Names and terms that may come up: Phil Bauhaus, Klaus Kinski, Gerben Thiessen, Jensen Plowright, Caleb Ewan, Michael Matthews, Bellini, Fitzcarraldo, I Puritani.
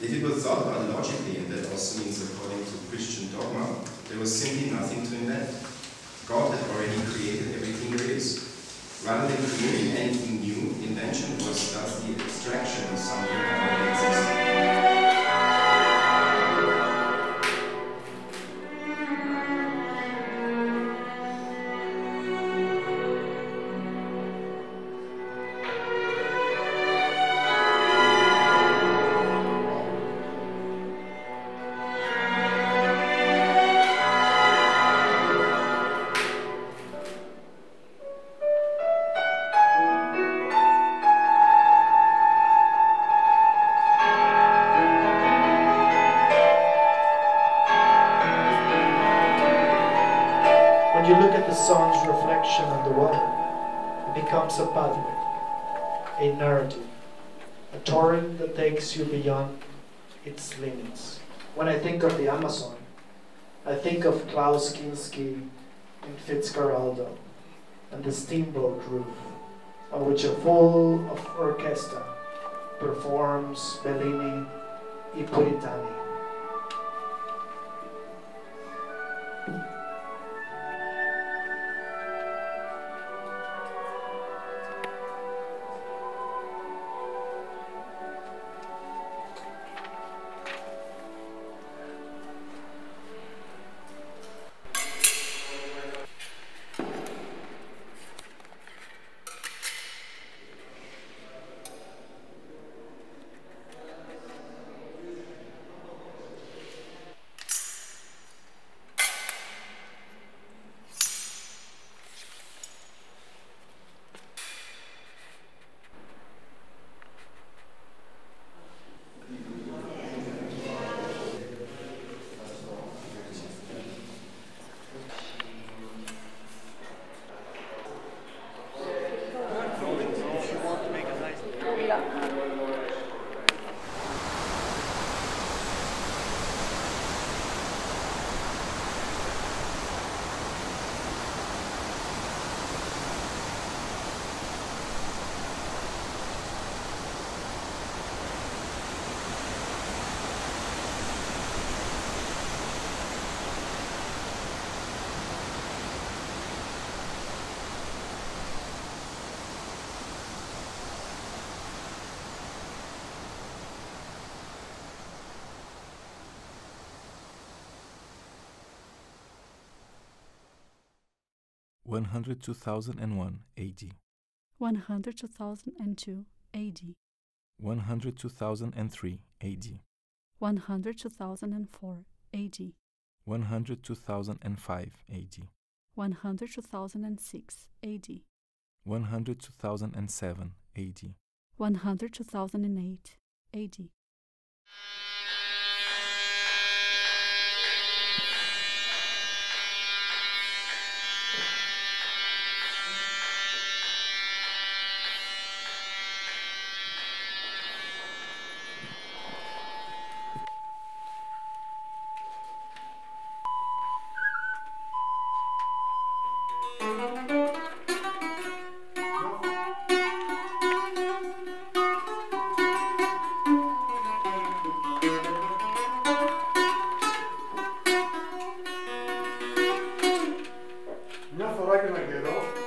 If it was thought about logically, and that also means according to Christian dogma, there was simply nothing to invent. God had already created everything there is. Rather than creating anything new, invention was thus the abstraction of something that already existed. A pathway, a narrative, a torrent that takes you beyond its limits. When I think of the Amazon, I think of Klaus Kinski in Fitzcarraldo and the steamboat roof on which a full of orchestra performs Bellini, I Puritani. 100 2001 AD 100 2002 AD 100 2003 AD 100 2004 AD 100 2005 AD 100 2006 AD 100 2007 AD 100 2008 AD Now for regular girl.